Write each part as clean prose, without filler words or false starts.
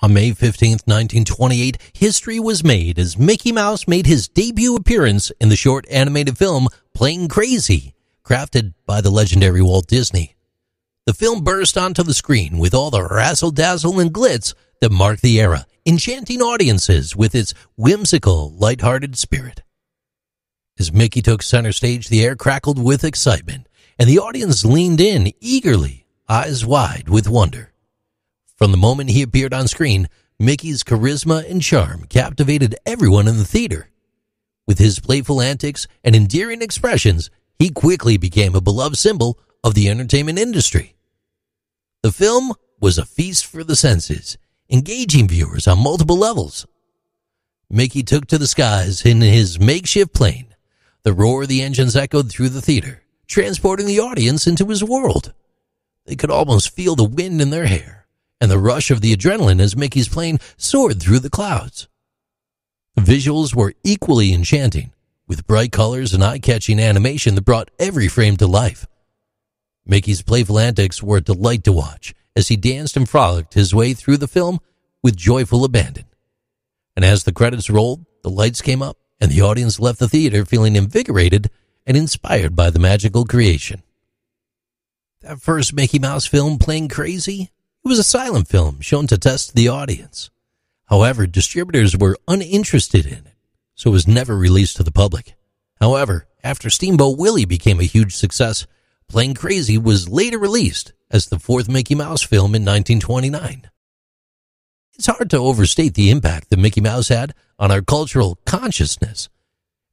On May 15th, 1928, history was made as Mickey Mouse made his debut appearance in the short animated film Plane Crazy, crafted by the legendary Walt Disney. The film burst onto the screen with all the razzle-dazzle and glitz that marked the era, enchanting audiences with its whimsical, lighthearted spirit. As Mickey took center stage, the air crackled with excitement, and the audience leaned in eagerly, eyes wide with wonder. From the moment he appeared on screen, Mickey's charisma and charm captivated everyone in the theater. With his playful antics and endearing expressions, he quickly became a beloved symbol of the entertainment industry. The film was a feast for the senses, engaging viewers on multiple levels. Mickey took to the skies in his makeshift plane. The roar of the engines echoed through the theater, transporting the audience into his world. They could almost feel the wind in their hair and the rush of the adrenaline as Mickey's plane soared through the clouds. The visuals were equally enchanting, with bright colors and eye-catching animation that brought every frame to life. Mickey's playful antics were a delight to watch as he danced and frolicked his way through the film with joyful abandon. And as the credits rolled, the lights came up, and the audience left the theater feeling invigorated and inspired by the magical creation. That first Mickey Mouse film, Plane Crazy, it was a silent film shown to test the audience. However, distributors were uninterested in it, so it was never released to the public. However, after Steamboat Willie became a huge success, Plane Crazy was later released as the fourth Mickey Mouse film in 1929. It's hard to overstate the impact that Mickey Mouse had on our cultural consciousness,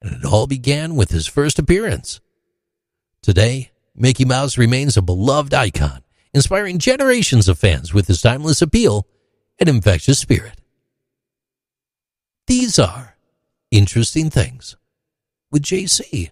and it all began with his first appearance. Today, Mickey Mouse remains a beloved icon, inspiring generations of fans with his timeless appeal and infectious spirit. These are Interesting Things with JC.